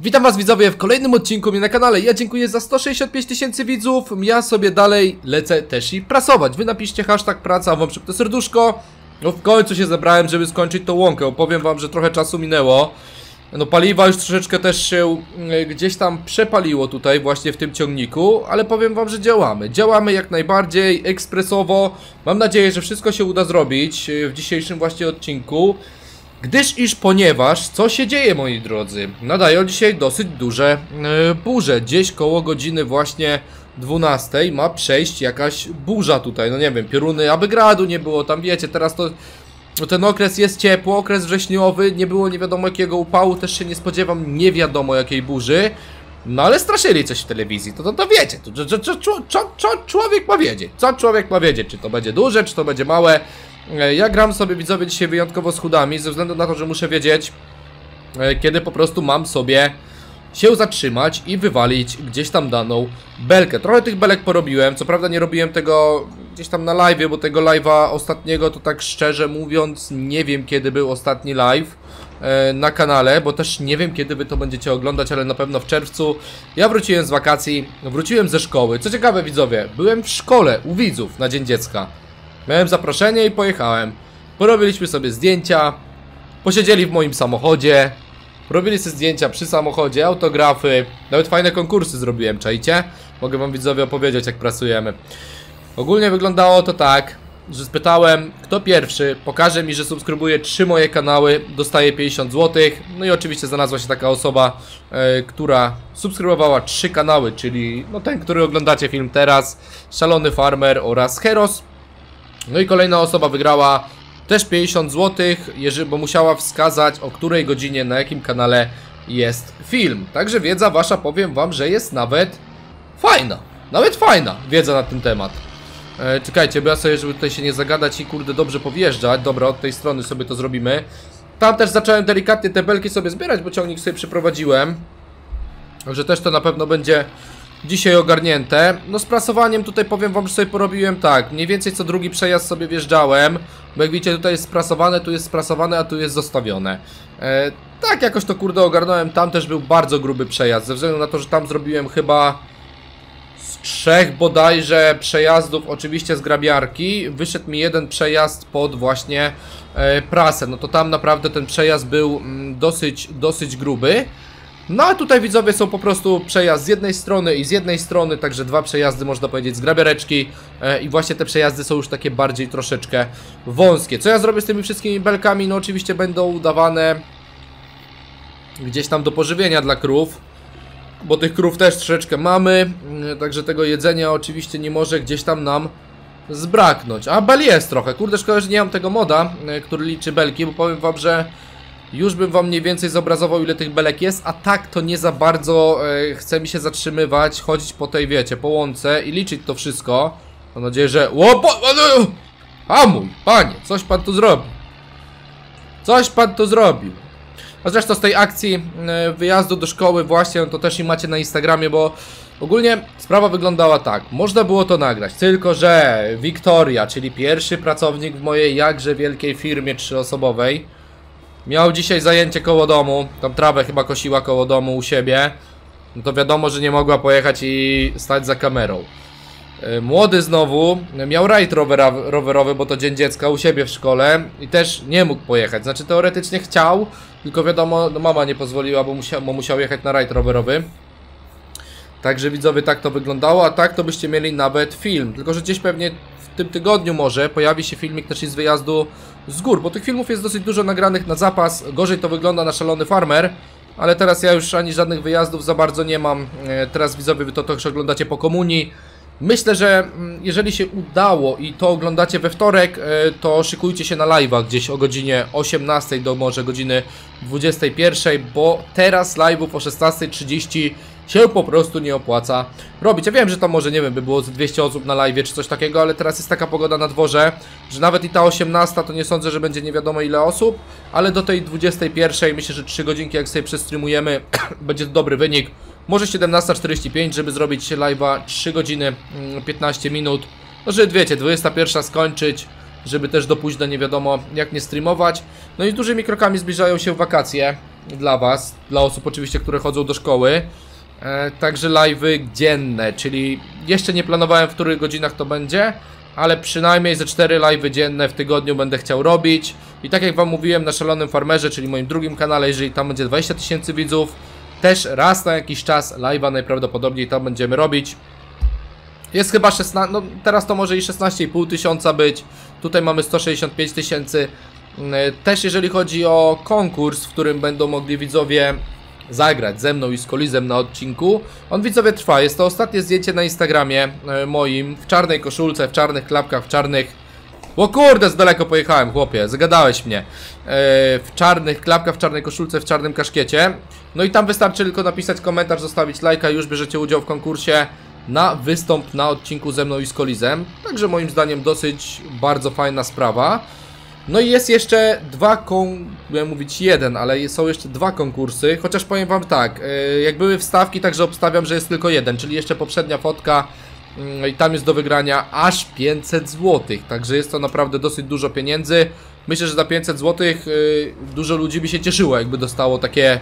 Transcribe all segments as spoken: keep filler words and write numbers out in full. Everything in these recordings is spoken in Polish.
Witam was widzowie w kolejnym odcinku mnie na kanale. Ja dziękuję za sto sześćdziesiąt pięć tysięcy widzów. Ja sobie dalej lecę też i prasować. Wy napiszcie hashtag praca, a wam szybko serduszko. No w końcu się zebrałem, żeby skończyć tą łąkę. Opowiem wam, że trochę czasu minęło. No paliwa już troszeczkę też się gdzieś tam przepaliło tutaj właśnie w tym ciągniku. Ale powiem wam, że działamy. Działamy jak najbardziej, ekspresowo. Mam nadzieję, że wszystko się uda zrobić w dzisiejszym właśnie odcinku. Gdyż iż ponieważ, co się dzieje moi drodzy, nadają dzisiaj dosyć duże yy, burze. Gdzieś koło godziny właśnie dwunastej ma przejść jakaś burza tutaj. No nie wiem, pioruny, aby gradu nie było tam, wiecie, teraz to ten okres jest ciepły, okres wrześniowy. Nie było nie wiadomo jakiego upału, też się nie spodziewam nie wiadomo jakiej burzy. No ale straszyli coś w telewizji, to to, to wiecie, to, to, to, to, to, to człowiek ma wiedzieć. Co człowiek ma wiedzieć, czy to będzie duże, czy to będzie małe. Ja gram sobie widzowie dzisiaj wyjątkowo z hudami, ze względu na to, że muszę wiedzieć, kiedy po prostu mam sobie się zatrzymać i wywalić gdzieś tam daną belkę. Trochę tych belek porobiłem, co prawda nie robiłem tego gdzieś tam na live'ie, bo tego live'a ostatniego to tak szczerze mówiąc nie wiem, kiedy był ostatni live na kanale, bo też nie wiem, kiedy wy to będziecie oglądać, ale na pewno w czerwcu. Ja wróciłem z wakacji, wróciłem ze szkoły. Co ciekawe widzowie, byłem w szkole u widzów na Dzień Dziecka. Miałem zaproszenie i pojechałem. Porobiliśmy sobie zdjęcia. Posiedzieli w moim samochodzie. Robili sobie zdjęcia przy samochodzie, autografy. Nawet fajne konkursy zrobiłem, czajcie? Mogę wam widzowie opowiedzieć, jak pracujemy. Ogólnie wyglądało to tak, że spytałem, kto pierwszy pokaże mi, że subskrybuje trzy moje kanały, dostaje pięćdziesiąt złotych. No i oczywiście znalazła się taka osoba, yy, która subskrybowała trzy kanały, czyli no ten, który oglądacie film teraz, Szalony Farmer oraz Heros. No i kolejna osoba wygrała też pięćdziesiąt złotych, bo musiała wskazać, o której godzinie, na jakim kanale jest film. Także wiedza wasza, powiem wam, że jest nawet fajna. Nawet fajna wiedza na ten temat. E, czekajcie, bo ja sobie, żeby tutaj się nie zagadać i kurde dobrze powjeżdżać. Dobra, od tej strony sobie to zrobimy. Tam też zacząłem delikatnie te belki sobie zbierać, bo ciągnik sobie przyprowadziłem. Także też to na pewno będzie dzisiaj ogarnięte. No z prasowaniem tutaj powiem wam, że sobie porobiłem tak. Mniej więcej co drugi przejazd sobie wjeżdżałem. Bo jak widzicie, tutaj jest sprasowane, tu jest sprasowane, a tu jest zostawione. e, Tak jakoś to kurde ogarnąłem. Tam też był bardzo gruby przejazd. Ze względu na to, że tam zrobiłem chyba z trzech bodajże przejazdów, oczywiście z grabiarki. Wyszedł mi jeden przejazd pod właśnie e, prasę. No to tam naprawdę ten przejazd był mm, dosyć, dosyć gruby. No a tutaj widzowie są po prostu przejazd z jednej strony i z jednej strony, także dwa przejazdy można powiedzieć z grabiareczki e, i właśnie te przejazdy są już takie bardziej troszeczkę wąskie. Co ja zrobię z tymi wszystkimi belkami? No oczywiście będą dawane gdzieś tam do pożywienia dla krów, bo tych krów też troszeczkę mamy, e, także tego jedzenia oczywiście nie może gdzieś tam nam zbraknąć. A bel jest trochę, kurde szkoda, że nie mam tego moda, e, który liczy belki, bo powiem wam, że już bym wam mniej więcej zobrazował, ile tych belek jest, a tak to nie za bardzo e, chce mi się zatrzymywać, chodzić po tej, wiecie, po łące i liczyć to wszystko. Mam nadzieję, że... Łopo... A mój, panie, coś pan tu zrobił. Coś pan tu zrobił. A zresztą z tej akcji e, wyjazdu do szkoły właśnie, to też i macie na Instagramie, bo ogólnie sprawa wyglądała tak. Można było to nagrać, tylko że Wiktoria, czyli pierwszy pracownik w mojej jakże wielkiej firmie trzyosobowej, miał dzisiaj zajęcie koło domu, tam trawę chyba kosiła koło domu u siebie. No to wiadomo, że nie mogła pojechać i stać za kamerą. Młody znowu miał rajd rowerowy, bo to Dzień Dziecka u siebie w szkole i też nie mógł pojechać. Znaczy teoretycznie chciał, tylko wiadomo, no mama nie pozwoliła, bo musiał, bo musiał jechać na rajd rowerowy. Także widzowie, tak to wyglądało, a tak to byście mieli nawet film. Tylko że gdzieś pewnie w tym tygodniu może pojawi się filmik też i z wyjazdu z gór, bo tych filmów jest dosyć dużo nagranych na zapas. Gorzej to wygląda na Szalony Farmer, ale teraz ja już ani żadnych wyjazdów za bardzo nie mam. Teraz widzowie wy to też oglądacie po komunii. Myślę, że jeżeli się udało i to oglądacie we wtorek, to szykujcie się na live'a gdzieś o godzinie osiemnastej do może godziny dwudziestej pierwszej, bo teraz live'ów o szesnastej trzydzieści się po prostu nie opłaca robić. Ja wiem, że tam może, nie wiem, by było z dwieście osób na live czy coś takiego, ale teraz jest taka pogoda na dworze, że nawet i ta osiemnasta to nie sądzę, że będzie nie wiadomo ile osób, ale do tej dwudziestej pierwszej myślę, że trzy godzinki jak sobie przestreamujemy będzie to dobry wynik. Może siedemnasta czterdzieści pięć, żeby zrobić live'a trzy godziny piętnaście minut. No żeby, wiecie, dwudziesta pierwsza skończyć, żeby też do późna nie wiadomo jak nie streamować. No i z dużymi krokami zbliżają się wakacje. dla was, dla osób oczywiście, które chodzą do szkoły. E, także live'y dzienne, czyli jeszcze nie planowałem, w których godzinach to będzie, ale przynajmniej ze cztery live'y dzienne w tygodniu będę chciał robić. I tak jak wam mówiłem, na Szalonym Farmerze, czyli moim drugim kanale, jeżeli tam będzie dwadzieścia tysięcy widzów, też raz na jakiś czas live'a najprawdopodobniej tam będziemy robić. Jest chyba szesnaście, no teraz to może i szesnaście i pół tysiąca być. Tutaj mamy sto sześćdziesiąt pięć tysięcy. Też jeżeli chodzi o konkurs, w którym będą mogli widzowie zagrać ze mną i z Kolizem na odcinku, on widzowie trwa. Jest to ostatnie zdjęcie na Instagramie moim, w czarnej koszulce, w czarnych klapkach, w czarnych... O kurde, z daleko pojechałem, chłopie, zagadałeś mnie. W czarnych klapkach, w czarnej koszulce, w czarnym kaszkiecie. No i tam wystarczy tylko napisać komentarz, zostawić lajka, już bierzecie udział w konkursie na wystąp na odcinku ze mną i z Kolizem. Także moim zdaniem dosyć bardzo fajna sprawa. No i jest jeszcze dwa kon... Miałem mówić jeden, ale są jeszcze dwa konkursy. Chociaż powiem wam tak, jak były wstawki, także obstawiam, że jest tylko jeden. Czyli jeszcze poprzednia fotka i tam jest do wygrania aż pięćset złotych. Także jest to naprawdę dosyć dużo pieniędzy. Myślę, że za pięćset złotych dużo ludzi by się cieszyło, jakby dostało takie...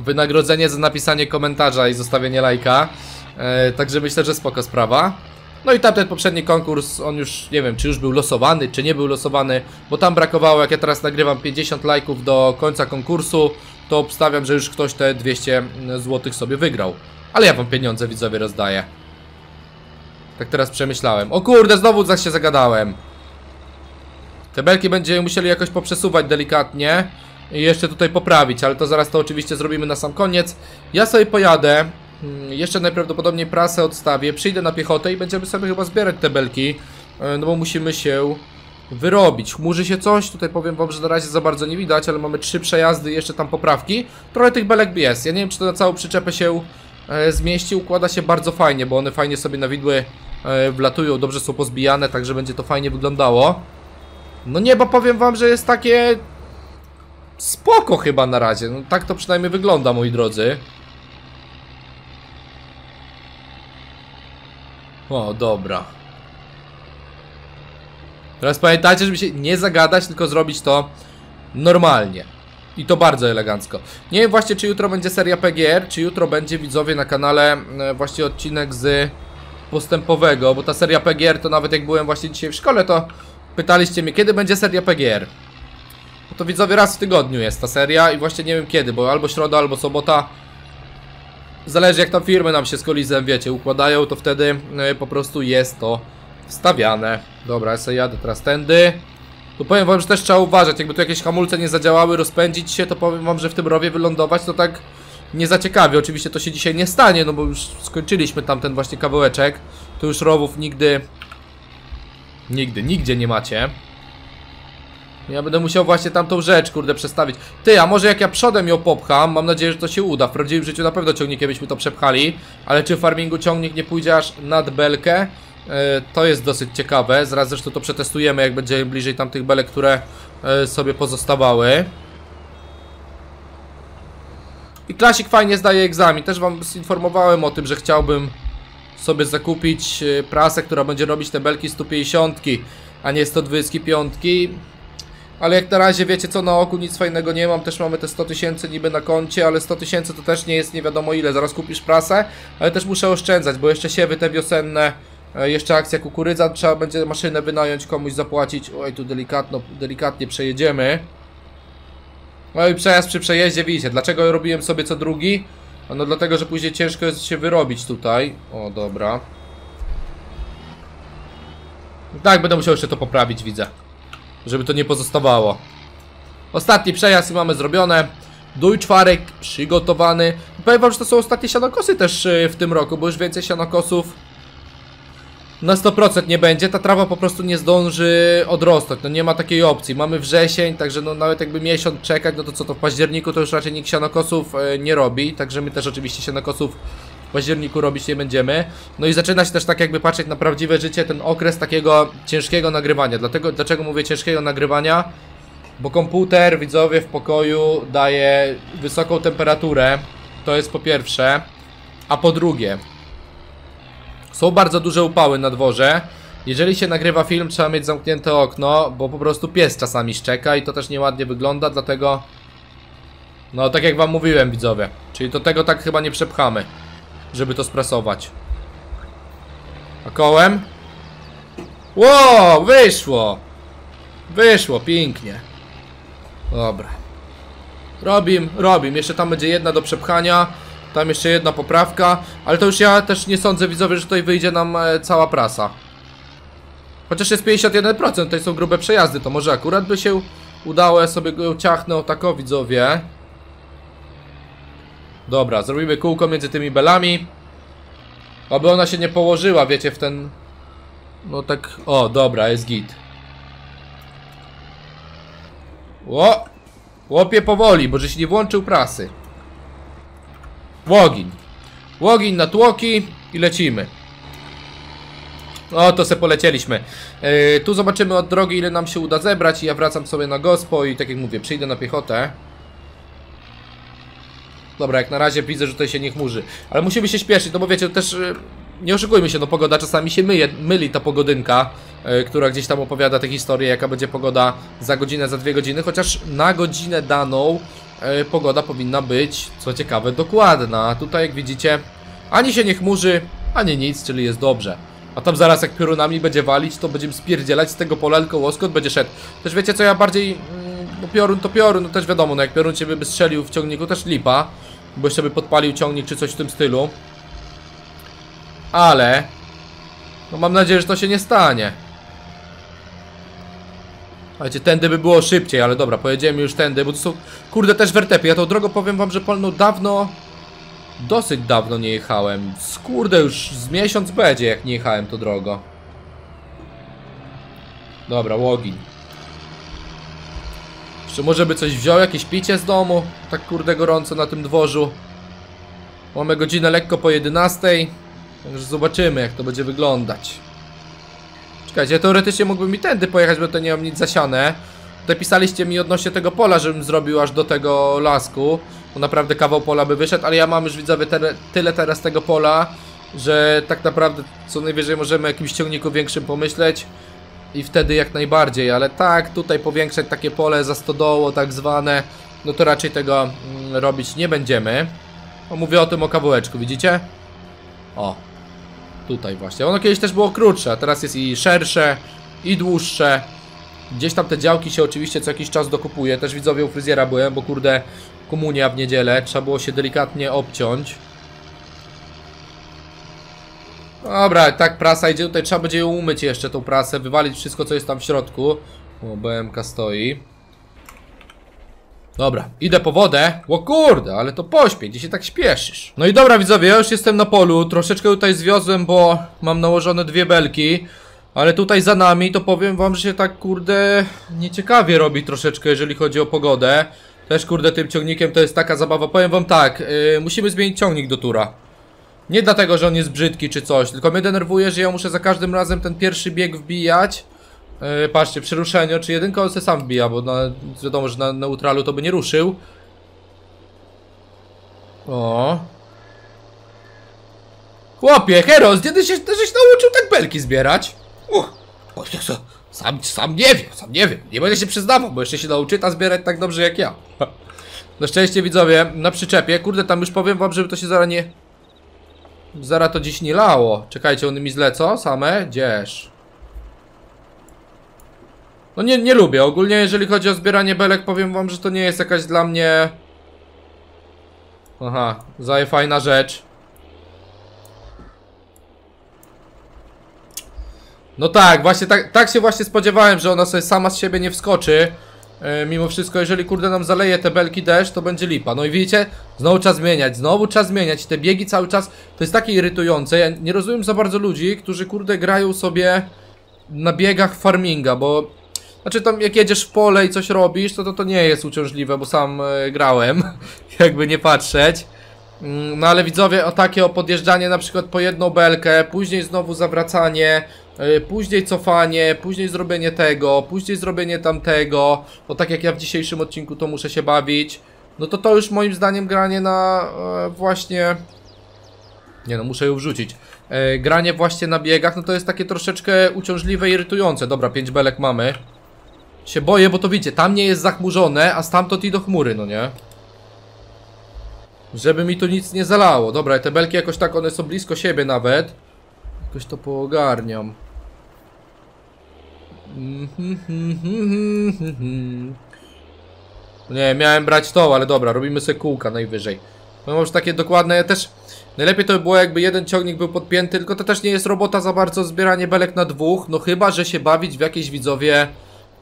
wynagrodzenie za napisanie komentarza i zostawienie lajka. e, Także myślę, że spoko sprawa. No i tamten poprzedni konkurs, on już, nie wiem, czy już był losowany, czy nie był losowany, bo tam brakowało, jak ja teraz nagrywam pięćdziesiąt lajków do końca konkursu, to obstawiam, że już ktoś te dwieście złotych sobie wygrał. Ale ja wam pieniądze, widzowie, rozdaję. Tak teraz przemyślałem. O kurde, znowu zaś się zagadałem. Te belki będziemy musieli jakoś poprzesuwać delikatnie i jeszcze tutaj poprawić, ale to zaraz to oczywiście zrobimy na sam koniec. Ja sobie pojadę, jeszcze najprawdopodobniej prasę odstawię, przyjdę na piechotę i będziemy sobie chyba zbierać te belki, no bo musimy się wyrobić. Chmurzy się coś, tutaj powiem wam, że na razie za bardzo nie widać, ale mamy trzy przejazdy, jeszcze tam poprawki. Trochę tych belek jest, ja nie wiem, czy to na całą przyczepę się zmieści, układa się bardzo fajnie, bo one fajnie sobie na widły wlatują, dobrze są pozbijane, także będzie to fajnie wyglądało. No niebo, powiem wam, że jest takie... spoko chyba na razie, no tak to przynajmniej wygląda, moi drodzy. O, dobra. Teraz pamiętajcie, żeby się nie zagadać, tylko zrobić to normalnie. I to bardzo elegancko. Nie wiem właśnie, czy jutro będzie seria P G R, czy jutro będzie, widzowie, na kanale właśnie odcinek z postępowego, bo ta seria P G R to nawet jak byłem właśnie dzisiaj w szkole, to pytaliście mnie, kiedy będzie seria P G R. To widzowie, raz w tygodniu jest ta seria i właśnie nie wiem kiedy, bo albo środa, albo sobota. Zależy, jak tam firmy nam się z Kolizem, wiecie, układają, to wtedy po prostu jest to wstawiane. Dobra, ja sobie jadę teraz tędy. Tu powiem wam, że też trzeba uważać, jakby tu jakieś hamulce nie zadziałały, rozpędzić się, to powiem wam, że w tym rowie wylądować to tak nie zaciekawi. Oczywiście to się dzisiaj nie stanie, no bo już skończyliśmy tamten właśnie kawałeczek. Tu już rowów nigdy, nigdy, nigdzie nie macie. Ja będę musiał właśnie tamtą rzecz, kurde, przestawić. Ty, a może jak ja przodem ją popcham, mam nadzieję, że to się uda. W prawdziwym życiu na pewno ciągnikiem byśmy to przepchali, ale czy w farmingu ciągnik nie pójdzie aż nad belkę? Yy, to jest dosyć ciekawe. Zaraz zresztą to przetestujemy, jak będzie bliżej tamtych belek, które yy, sobie pozostawały. I Klasik fajnie zdaje egzamin. Też wam informowałem o tym, że chciałbym sobie zakupić yy, prasę, która będzie robić te belki sto pięćdziesiąt, a nie sto dwadzieścia pięć. Ale jak na razie, wiecie co, na oku nic fajnego nie mam. Też mamy te sto tysięcy niby na koncie, ale sto tysięcy to też nie jest nie wiadomo ile. Zaraz kupisz prasę, ale też muszę oszczędzać, bo jeszcze siewy te wiosenne, jeszcze akcja kukurydza, trzeba będzie maszynę wynająć, komuś zapłacić. Oj, tu delikatno, delikatnie przejedziemy. No i przejazd przy przejeździe, widzicie, dlaczego robiłem sobie co drugi? No dlatego, że później ciężko jest się wyrobić tutaj. O, dobra. Tak, będę musiał jeszcze to poprawić, widzę, żeby to nie pozostawało. Ostatni przejazd i mamy zrobione. Dójczwarek przygotowany. Powiem wam, że to są ostatnie sianokosy też w tym roku, bo już więcej sianokosów na sto procent nie będzie. Ta trawa po prostu nie zdąży odrosnąć, no nie ma takiej opcji. Mamy wrzesień, także no nawet jakby miesiąc czekać, no to co, to w październiku to już raczej nikt sianokosów nie robi. Także my też oczywiście sianokosów w październiku robić nie będziemy. No i zaczyna się też tak jakby patrzeć na prawdziwe życie ten okres takiego ciężkiego nagrywania. Dlatego, dlaczego mówię ciężkiego nagrywania? Bo komputer, widzowie, w pokoju daje wysoką temperaturę. To jest po pierwsze. A po drugie, są bardzo duże upały na dworze. Jeżeli się nagrywa film, trzeba mieć zamknięte okno, bo po prostu pies czasami szczeka i to też nieładnie wygląda, dlatego... No, tak jak wam mówiłem, widzowie. Czyli do tego tak chyba nie przepchamy, żeby to sprasować. A kołem? Wow, wyszło! Wyszło, pięknie. Dobra. Robim, robim. Jeszcze tam będzie jedna do przepchania. Tam jeszcze jedna poprawka. Ale to już ja też nie sądzę, widzowie, że tutaj wyjdzie nam e, cała prasa. Chociaż jest pięćdziesiąt jeden procent, tutaj są grube przejazdy. To może akurat by się udało, sobie go ciachnął, tak o, widzowie. Dobra, zrobimy kółko między tymi belami. Aby ona się nie położyła, wiecie, w ten... No tak... O, dobra, jest git. Ło! Łopie powoli, bo żeś nie włączył prasy. Łogiń. Łogiń na tłoki i lecimy. O, to se polecieliśmy. Yy, tu zobaczymy od drogi, ile nam się uda zebrać i ja wracam sobie na gospo i tak jak mówię, przyjdę na piechotę. Dobra, jak na razie widzę, że tutaj się nie chmurzy. Ale musimy się śpieszyć, no bo wiecie, też yy, nie oszukujmy się, no pogoda czasami się myje, myli ta pogodynka, yy, która gdzieś tam opowiada tę historię, jaka będzie pogoda za godzinę, za dwie godziny, chociaż na godzinę daną yy, pogoda powinna być, co ciekawe, dokładna. A tutaj, jak widzicie, ani się nie chmurzy, ani nic, czyli jest dobrze. A tam zaraz jak piorunami będzie walić, to będziemy spierdzielać z tego pola, tylko łoskot będzie szedł. Też wiecie co, ja bardziej... No piorun to piorun, no też wiadomo, no jak piorun cię by strzelił w ciągniku, też lipa. Bo jeszcze by podpalił ciągnik czy coś w tym stylu. Ale... No mam nadzieję, że to się nie stanie. Słuchajcie, tędy by było szybciej, ale dobra, pojedziemy już tędy, bo to są... Kurde, też wertepy, ja tą drogą powiem wam, że polno dawno... Dosyć dawno nie jechałem. Skurde, już z miesiąc będzie, jak nie jechałem to drogo. Dobra, łogiń. Jeszcze może by coś wziął, jakieś picie z domu. Tak kurde gorąco na tym dworzu. Mamy godzinę lekko po jedenastej. Także zobaczymy, jak to będzie wyglądać. Czekajcie, ja teoretycznie mógłbym i tędy pojechać, bo to nie mam nic zasiane. Tutaj pisaliście mi odnośnie tego pola, żebym zrobił aż do tego lasku. Bo naprawdę kawał pola by wyszedł, ale ja mam już, widzowie, te, tyle teraz tego pola, że tak naprawdę co najwyżej możemy o jakimś ciągniku większym pomyśleć i wtedy jak najbardziej, ale tak, tutaj powiększać takie pole za stodoło tak zwane, no to raczej tego mm, robić nie będziemy. No, mówię o tym o kawałeczku, widzicie? O, tutaj właśnie. Ono kiedyś też było krótsze, a teraz jest i szersze, i dłuższe. Gdzieś tam te działki się oczywiście co jakiś czas dokupuje. Też, widzowie, u fryzjera byłem, bo kurde, komunia w niedzielę. Trzeba było się delikatnie obciąć. Dobra, tak prasa idzie tutaj. Trzeba będzie ją umyć jeszcze, tą prasę. Wywalić wszystko, co jest tam w środku. O, B M K stoi. Dobra, idę po wodę. O kurde, ale to pośpiech, gdzie się tak śpieszysz? No i dobra, widzowie, ja już jestem na polu. Troszeczkę tutaj zwiozłem, bo mam nałożone dwie belki. Ale tutaj za nami to powiem wam, że się tak kurde nieciekawie robi troszeczkę, jeżeli chodzi o pogodę. Też kurde tym ciągnikiem to jest taka zabawa. Powiem wam tak, yy, musimy zmienić ciągnik do tura. Nie dlatego, że on jest brzydki czy coś, tylko mnie denerwuje, że ja muszę za każdym razem ten pierwszy bieg wbijać. Yy, patrzcie, przy ruszeniu, czy jedynka on se sam wbija, bo na, wiadomo, że na neutralu to by nie ruszył. O. Chłopie, Heros, gdzie się, żeś nauczył tak belki zbierać? Uch, sam, sam nie wiem, sam nie wiem, nie będę się przyznawał, bo jeszcze się nauczyta zbierać tak dobrze jak ja. Na szczęście, widzowie, na przyczepie, kurde, tam już powiem wam, żeby to się zaraz nie... Zaraz to dziś nie lało. Czekajcie, one mi zlecą same, gdzież? No nie, nie lubię, ogólnie jeżeli chodzi o zbieranie belek, powiem wam, że to nie jest jakaś dla mnie... Aha, zaje fajna rzecz. No tak, właśnie tak, tak się właśnie spodziewałem, że ona sobie sama z siebie nie wskoczy. yy, Mimo wszystko, jeżeli kurde nam zaleje te belki deszcz, to będzie lipa. No i widzicie, znowu trzeba zmieniać, znowu trzeba zmieniać. Te biegi cały czas, to jest takie irytujące. Ja nie rozumiem za bardzo ludzi, którzy kurde grają sobie na biegach farminga, bo... Znaczy tam jak jedziesz w pole i coś robisz, to to, to nie jest uciążliwe, bo sam yy, grałem. Jakby nie patrzeć. yy, No ale widzowie, o takie o podjeżdżanie na przykład po jedną belkę, później znowu zawracanie, później cofanie, później zrobienie tego, później zrobienie tamtego. Bo tak jak ja w dzisiejszym odcinku to muszę się bawić. No to to już moim zdaniem granie na e, właśnie Nie no, muszę ją wrzucić. E, granie właśnie na biegach, no to jest takie troszeczkę uciążliwe i irytujące. Dobra, pięć belek mamy. Się boję, bo to widzicie, tam nie jest zachmurzone, a stamtąd i do chmury, no nie? Żeby mi tu nic nie zalało. Dobra, te belki jakoś tak, one są blisko siebie nawet. Jakoś to poogarniam. Nie, miałem brać to, ale dobra, robimy sobie kółka najwyżej. No już takie dokładne też. Najlepiej to by było, jakby jeden ciągnik był podpięty, tylko to też nie jest robota za bardzo zbieranie belek na dwóch. No chyba, że się bawić w jakieś, widzowie,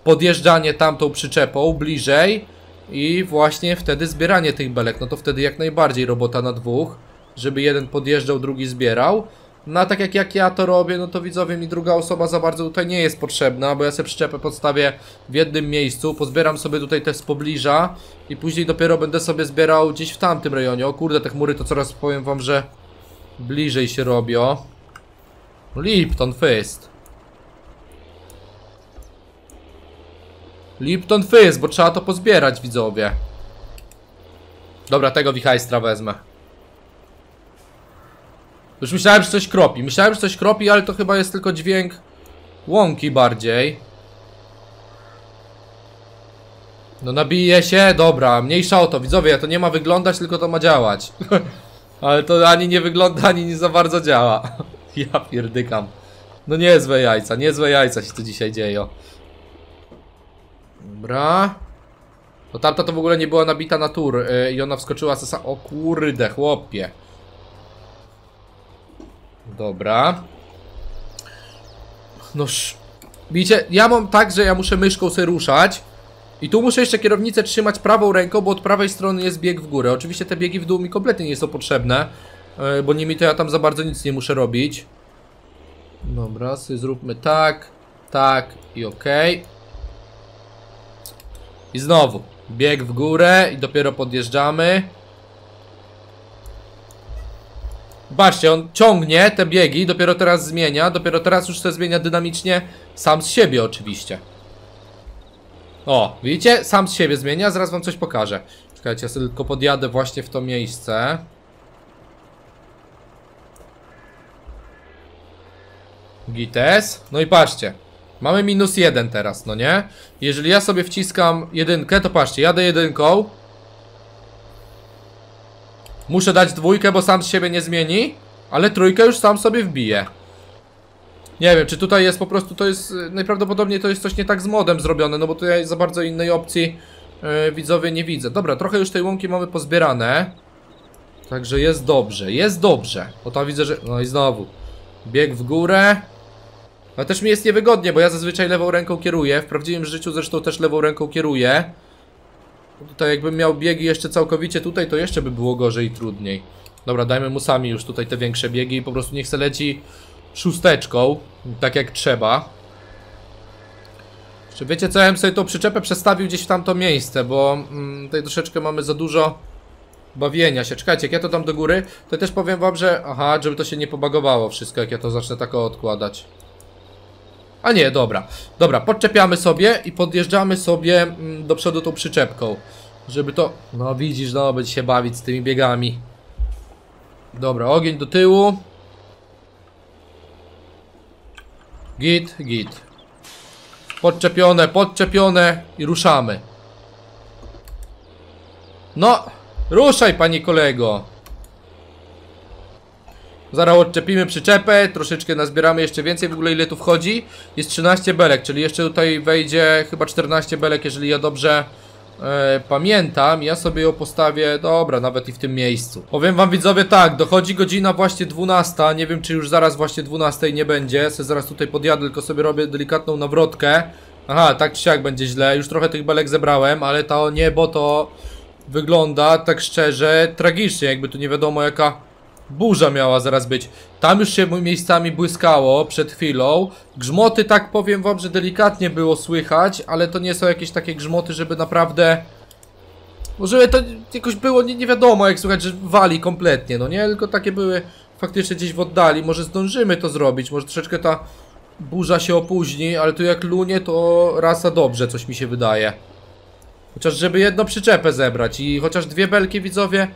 podjeżdżanie tamtą przyczepą bliżej i właśnie wtedy zbieranie tych belek. No to wtedy jak najbardziej robota na dwóch, żeby jeden podjeżdżał, drugi zbierał. No a tak jak, jak ja to robię, no to widzowie, mi druga osoba za bardzo tutaj nie jest potrzebna, bo ja sobie przyczepę podstawię w jednym miejscu, pozbieram sobie tutaj te z pobliża i później dopiero będę sobie zbierał gdzieś w tamtym rejonie. O kurde, te chmury to coraz, powiem wam, że bliżej się robią. Lipton Fizz. Lipton Fizz, bo trzeba to pozbierać, widzowie. Dobra, tego wichajstra wezmę. Już myślałem, że coś kropi. Myślałem, że coś kropi, ale to chyba jest tylko dźwięk łąki bardziej. No nabije się, dobra, mniejsza o to, widzowie, to nie ma wyglądać, tylko to ma działać. Ale to ani nie wygląda, ani nie za bardzo działa. Ja pierdykam. No niezłe jajca, niezłe jajca się tu dzisiaj dzieją. Dobra. No tamta to w ogóle nie była nabita na tur yy, i ona wskoczyła sesa. O kurde, chłopie. Dobra. Noż. Widzicie, ja mam tak, że ja muszę myszką sobie ruszać. I tu muszę jeszcze kierownicę trzymać prawą ręką, bo od prawej strony jest bieg w górę. Oczywiście te biegi w dół mi kompletnie nie są potrzebne, yy, bo nimi to ja tam za bardzo nic nie muszę robić. Dobra, sobie zróbmy tak, tak i okej. Okay. I znowu, bieg w górę i dopiero podjeżdżamy. Patrzcie, on ciągnie te biegi, dopiero teraz zmienia, dopiero teraz już to zmienia dynamicznie sam z siebie oczywiście. O, widzicie? Sam z siebie zmienia, zaraz wam coś pokażę. Czekajcie, ja sobie tylko podjadę właśnie w to miejsce. Gites, no i patrzcie. Mamy minus jeden teraz, no nie? Jeżeli ja sobie wciskam jedynkę, to patrzcie, jadę jedynką. Muszę dać dwójkę, bo sam z siebie nie zmieni. Ale trójkę już sam sobie wbije. Nie wiem, czy tutaj jest po prostu, to jest, najprawdopodobniej to jest coś nie tak z modem zrobione, no bo tutaj za bardzo innej opcji yy, widzowie nie widzę. Dobra, trochę już tej łąki mamy pozbierane. Także jest dobrze, jest dobrze. Bo tam widzę, że, no i znowu bieg w górę. Ale też mi jest niewygodnie, bo ja zazwyczaj lewą ręką kieruję. W prawdziwym życiu zresztą też lewą ręką kieruję. Tutaj jakbym miał biegi jeszcze całkowicie tutaj, to jeszcze by było gorzej i trudniej. Dobra, dajmy mu sami już tutaj te większe biegi i po prostu niech se leci szósteczką, tak jak trzeba. Czy wiecie co, ja bym sobie tą przyczepę przestawił gdzieś w tamto miejsce, bo mm, tutaj troszeczkę mamy za dużo bawienia się. Czekajcie, jak ja to dam do góry, to też powiem wam, że... Aha, żeby to się nie pobagowało wszystko, jak ja to zacznę tak odkładać. A nie, dobra. Dobra, podczepiamy sobie i podjeżdżamy sobie do przodu tą przyczepką. Żeby to... No widzisz, no, będzie się bawić z tymi biegami. Dobra, ogień do tyłu. Git, git. Podczepione, podczepione i ruszamy. No, ruszaj, panie kolego. Zaraz odczepimy przyczepę, troszeczkę nazbieramy jeszcze więcej, w ogóle ile tu wchodzi? Jest trzynaście belek, czyli jeszcze tutaj wejdzie chyba czternaście belek, jeżeli ja dobrze yy, pamiętam. Ja sobie ją postawię, dobra, nawet i w tym miejscu. Powiem wam, widzowie, tak, dochodzi godzina właśnie dwunasta, nie wiem czy już zaraz właśnie dwunastej nie będzie. Se zaraz tutaj podjadę, tylko sobie robię delikatną nawrotkę. Aha, tak czy siak będzie źle, już trochę tych belek zebrałem, ale to niebo to wygląda, tak szczerze, tragicznie, jakby tu nie wiadomo jaka... burza miała zaraz być. Tam już się miejscami błyskało przed chwilą. Grzmoty, tak powiem wam, że delikatnie było słychać, ale to nie są jakieś takie grzmoty, żeby naprawdę... Może to jakoś było, nie, nie wiadomo jak słychać, że wali kompletnie, no nie? Tylko takie były faktycznie gdzieś w oddali. Może zdążymy to zrobić, może troszeczkę ta burza się opóźni, ale tu jak lunie, to rasa dobrze, coś mi się wydaje. Chociaż żeby jedną przyczepę zebrać i chociaż dwie belki, widzowie,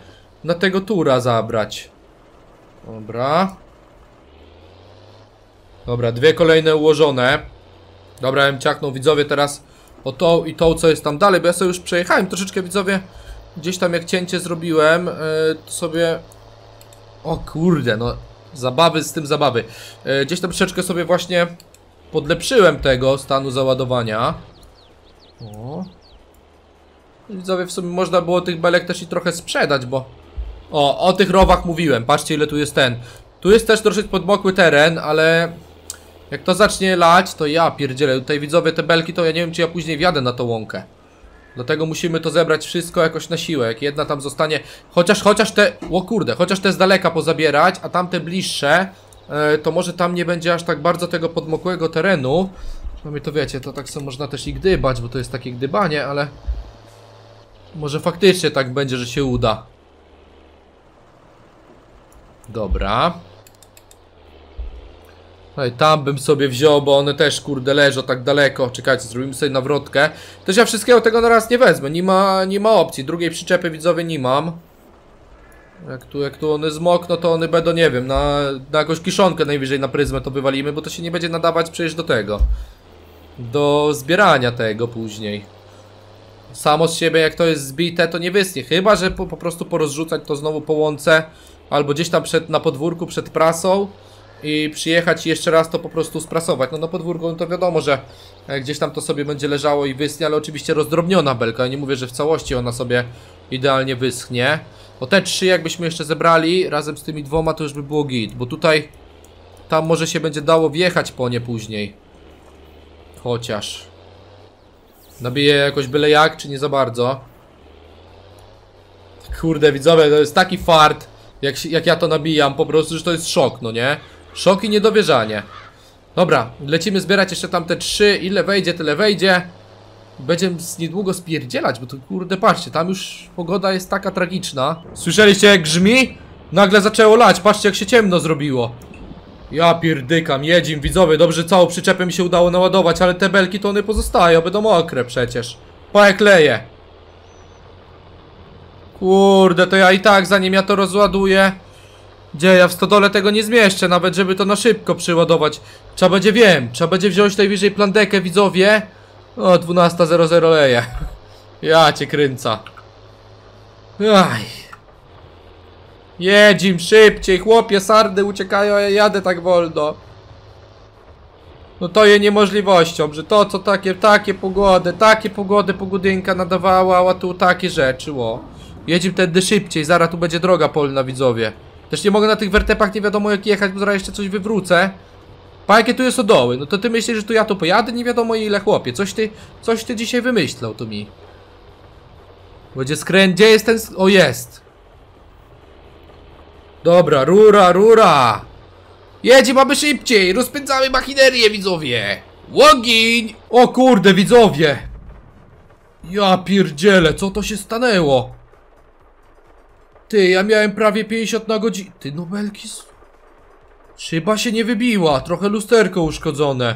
na tego tura zabrać. Dobra. Dobra, dwie kolejne ułożone. Dobra, ja bym ciachnął, widzowie, teraz o tą i tą, co jest tam dalej, bo ja sobie już przejechałem troszeczkę, widzowie. Gdzieś tam jak cięcie zrobiłem, yy, to sobie... O kurde, no zabawy z tym zabawy. Yy, gdzieś tam troszeczkę sobie właśnie podlepszyłem tego stanu załadowania. O. Widzowie, w sumie można było tych belek też i trochę sprzedać, bo... O, o tych rowach mówiłem, patrzcie ile tu jest ten. Tu jest też troszeczkę podmokły teren, ale... Jak to zacznie lać, to ja pierdzielę. Tutaj widzowie te belki, to ja nie wiem, czy ja później wjadę na tą łąkę. Dlatego musimy to zebrać wszystko jakoś na siłę. Jak jedna tam zostanie, chociaż, chociaż te, o kurde, chociaż te z daleka pozabierać, a tamte bliższe, yy, to może tam nie będzie aż tak bardzo tego podmokłego terenu. Przynajmniej to wiecie, to tak sobie można też i gdybać, bo to jest takie gdybanie, ale może faktycznie tak będzie, że się uda. Dobra. No i tam bym sobie wziął, bo one też kurde leżą tak daleko. Czekajcie, zrobimy sobie nawrotkę. Też ja wszystkiego tego na raz nie wezmę, nie ma, nie ma opcji. Drugiej przyczepy, widzowie, nie mam. Jak tu, jak tu one zmokną, to one będą, nie wiem, na, na jakąś kiszonkę najwyżej na pryzmę to wywalimy, bo to się nie będzie nadawać przecież do tego. Do zbierania tego później. Samo z siebie, jak to jest zbite, to nie wyschnie. Chyba że po, po prostu porozrzucać to znowu po łące, albo gdzieś tam przed, na podwórku przed prasą. I przyjechać i jeszcze raz to po prostu sprasować. No na podwórku, no to wiadomo, że gdzieś tam to sobie będzie leżało i wyschnie, ale oczywiście rozdrobniona belka. Ja nie mówię, że w całości ona sobie idealnie wyschnie. O te trzy jakbyśmy jeszcze zebrali razem z tymi dwoma, to już by było git. Bo tutaj, tam może się będzie dało wjechać po nie później. Chociaż nabiję jakoś byle jak, czy nie za bardzo. Kurde widzowie, to jest taki fart, jak, jak ja to nabijam, po prostu, że to jest szok, no nie? Szok i niedowierzanie. Dobra, lecimy zbierać jeszcze tam te trzy. Ile wejdzie, tyle wejdzie. Będziemy niedługo spierdzielać, bo to kurde, patrzcie, tam już pogoda jest taka tragiczna. Słyszeliście jak grzmi? Nagle zaczęło lać, patrzcie jak się ciemno zrobiło. Ja pierdykam, jedzim widzowie. Dobrze, całą przyczepę mi się udało naładować, ale te belki to one pozostają, będą mokre przecież. Pa jak leje. Kurde, to ja i tak zanim ja to rozładuję. Gdzie ja w stodole tego nie zmieszczę, nawet żeby to na szybko przyładować. Trzeba będzie, wiem, trzeba będzie wziąć najwyżej plandekę, widzowie. O, dwunasta zero zero leje. Ja cię kręca. Aj. Jedzim szybciej, chłopie, sardy uciekają, a ja jadę tak wolno. No to je niemożliwością, że to co takie, takie pogody, takie pogody pogodynka nadawała, a tu takie rzeczy, o. Jedzim tędy szybciej, zaraz tu będzie droga polna, widzowie. Też nie mogę na tych wertepach nie wiadomo jak jechać, bo zaraz jeszcze coś wywrócę. Pa jakie tu jest odoły, no to ty myślisz, że tu ja tu pojadę? Nie wiadomo ile, chłopie, coś ty, coś ty dzisiaj wymyślał tu mi. Będzie skręt, gdzie jest ten... O, jest. Dobra, rura, rura. Jedzie, mamy szybciej, rozpędzamy machinerię, widzowie. Łogiń. O kurde, widzowie. Ja pierdzielę, co to się stanęło? Ty, ja miałem prawie pięćdziesiąt na godzinę. Ty, no belki... Szyba się nie wybiła, trochę lusterko uszkodzone.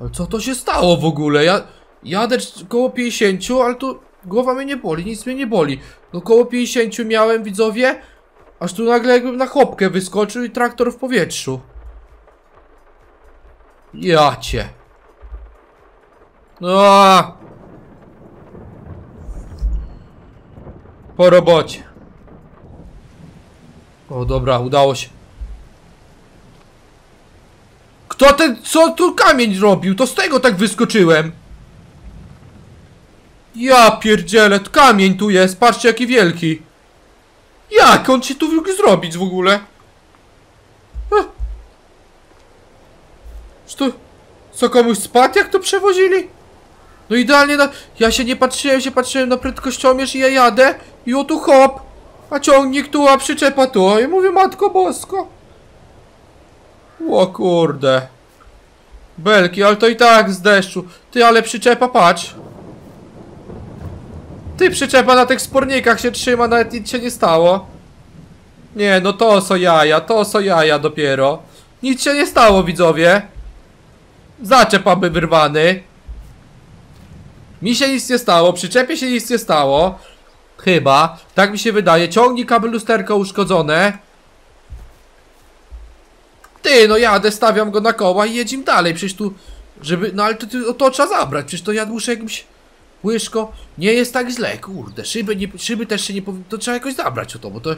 Ale co to się stało w ogóle? Ja jadę koło pięćdziesięciu, ale tu głowa mnie nie boli, nic mnie nie boli. No koło pięćdziesięciu miałem, widzowie. Aż tu nagle jakbym na chopkę wyskoczył i traktor w powietrzu. Ja cię. Aaaa. Po robocie. O dobra, udało się. Kto ten, co tu kamień zrobił? To z tego tak wyskoczyłem. Ja pierdzielę, kamień tu jest, patrzcie jaki wielki. Jak on się tu mógł zrobić w ogóle? Czy to, co komuś spadł jak to przewozili? No idealnie na... Ja się nie patrzyłem, się patrzyłem na prędkościomierz i ja jadę. I o tu hop. A ciągnik tu, a przyczepa tu. I mówię, matko bosko. O kurde. Belki, ale to i tak z deszczu. Ty, ale przyczepa, patrz. Ty, przyczepa na tych spornikach się trzyma, nawet nic się nie stało. Nie, no to są jaja, to są jaja dopiero. Nic się nie stało, widzowie. Zaczep aby wyrwany. Mi się nic nie stało, przyczepie się nic nie stało. Chyba, tak mi się wydaje. Ciągnik, aby lusterko uszkodzone. Ty, no jadę, stawiam go na koła i jedzim dalej, przecież tu... Żeby... No ale to, to, to trzeba zabrać, przecież to ja muszę jakimś... Łyżko, nie jest tak źle, kurde, szyby, nie, szyby też się nie powinno... To trzeba jakoś zabrać o to, bo to...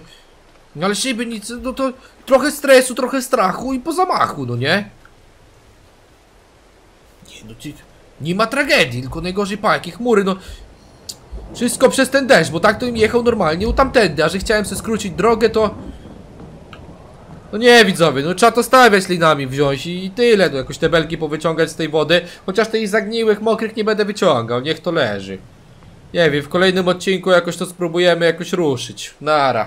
No ale szyby nic, no to... Trochę stresu, trochę strachu i po zamachu, no nie? Nie, no ci... Nie ma tragedii, tylko najgorzej pa, jakie chmury, no... Wszystko przez ten deszcz, bo tak to im jechał normalnie u tamtędy, a że chciałem sobie skrócić drogę, to... No nie, widzowie, no trzeba to stawiać linami wziąć i, i tyle, no jakoś te belki powyciągać z tej wody. Chociaż tych zagniłych, mokrych nie będę wyciągał, niech to leży. Nie wiem, w kolejnym odcinku jakoś to spróbujemy jakoś ruszyć. Nara.